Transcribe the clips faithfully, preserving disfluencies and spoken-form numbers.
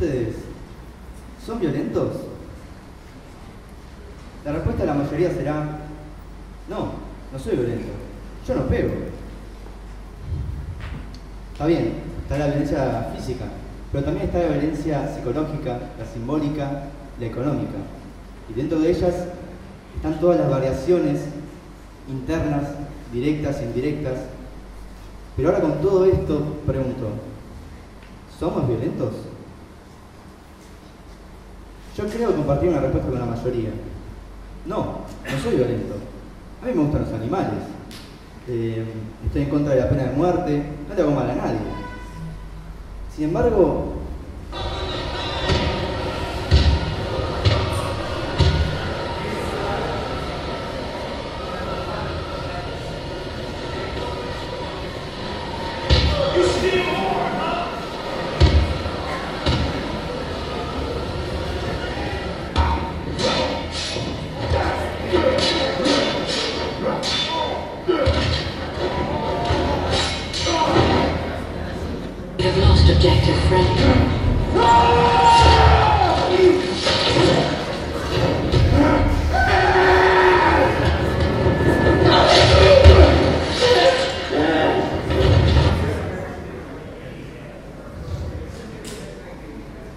ustedes son violentos? La respuesta de la mayoría será: no, no soy violento, yo no pego. Está bien, está la violencia física, pero también está la violencia psicológica, la simbólica, la económica. Y dentro de ellas están todas las variaciones internas, directas e indirectas. Pero ahora, con todo esto, pregunto: ¿somos violentos? Yo creo compartir una respuesta con la mayoría. No, no soy violento. A mí me gustan los animales. Eh, estoy en contra de la pena de muerte. No te hago mal a nadie. Sin embargo,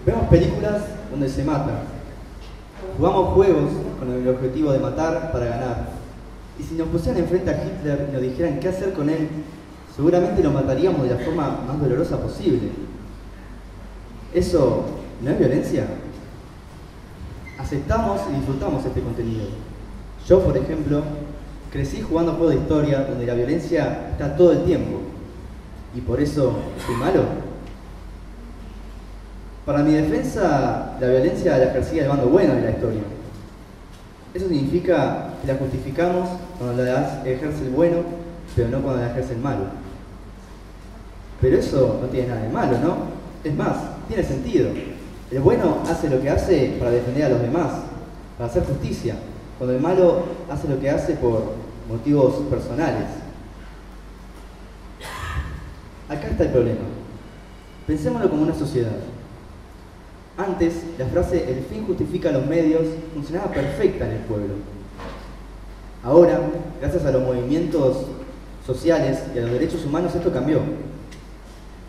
vemos películas donde se mata, jugamos juegos con el objetivo de matar para ganar, y si nos pusieran enfrente a Hitler y nos dijeran qué hacer con él, seguramente lo mataríamos de la forma más dolorosa posible. ¿Eso no es violencia? Aceptamos y disfrutamos este contenido. Yo, por ejemplo, crecí jugando juegos de historia donde la violencia está todo el tiempo, y por eso soy malo. Para mi defensa, la violencia la ejercía el bando bueno de la historia. Eso significa que la justificamos cuando la ejerce el bueno, pero no cuando la ejerce el malo. Pero eso no tiene nada de malo, ¿no? Es más, tiene sentido. El bueno hace lo que hace para defender a los demás, para hacer justicia, cuando el malo hace lo que hace por motivos personales. Acá está el problema. Pensémoslo como una sociedad. Antes, la frase "el fin justifica los medios" funcionaba perfecta en el pueblo. Ahora, gracias a los movimientos sociales y a los derechos humanos, esto cambió.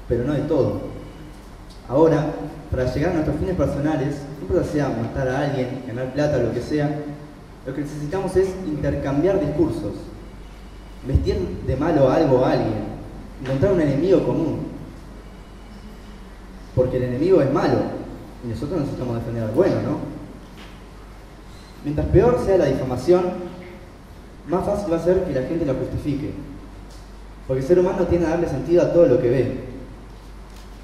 Pero no de todo. Ahora, para llegar a nuestros fines personales, no importa sea matar a alguien, ganar plata o lo que sea, lo que necesitamos es intercambiar discursos, vestir de malo a algo a alguien, encontrar un enemigo común. Porque el enemigo es malo, y nosotros necesitamos defender al bueno, ¿no? Mientras peor sea la difamación, más fácil va a ser que la gente la justifique. Porque el ser humano tiende a darle sentido a todo lo que ve.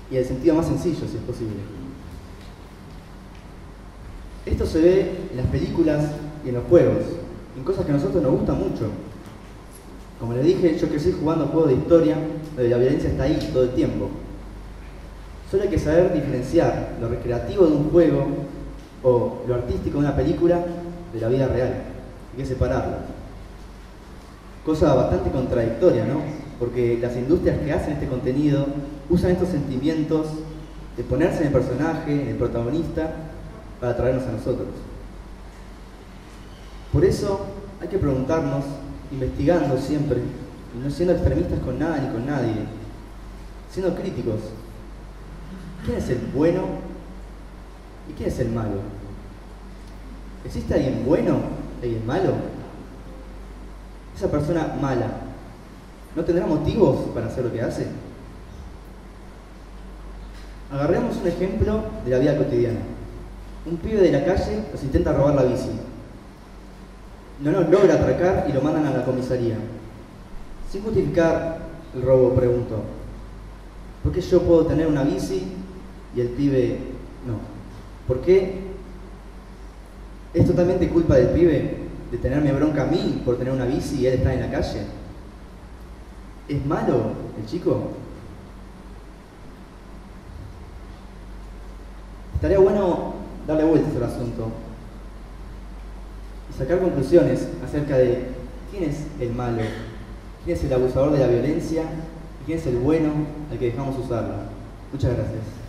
Y el sentido más sencillo, si es posible. Esto se ve en las películas y en los juegos, en cosas que a nosotros nos gustan mucho. Como les dije, yo crecí jugando juegos de historia, donde la violencia está ahí todo el tiempo. Solo hay que saber diferenciar lo recreativo de un juego o lo artístico de una película de la vida real. Hay que separarlo. Cosa bastante contradictoria, ¿no? Porque las industrias que hacen este contenido usan estos sentimientos de ponerse en el personaje, en el protagonista, para atraernos a nosotros. Por eso hay que preguntarnos, investigando siempre, y no siendo extremistas con nada ni con nadie, siendo críticos: ¿quién es el bueno y quién es el malo? ¿Existe alguien bueno y alguien malo? ¿Esa persona mala no tendrá motivos para hacer lo que hace? Agarremos un ejemplo de la vida cotidiana. Un pibe de la calle nos intenta robar la bici. No nos logra atracar y lo mandan a la comisaría. Sin justificar el robo, pregunto: ¿por qué yo puedo tener una bici y el pibe no? ¿Por qué es totalmente culpa del pibe de tenerme bronca a mí por tener una bici y él está en la calle? ¿Es malo el chico? Estaría bueno darle vueltas al asunto y sacar conclusiones acerca de quién es el malo, quién es el abusador de la violencia y quién es el bueno al que dejamos usarla. Muchas gracias.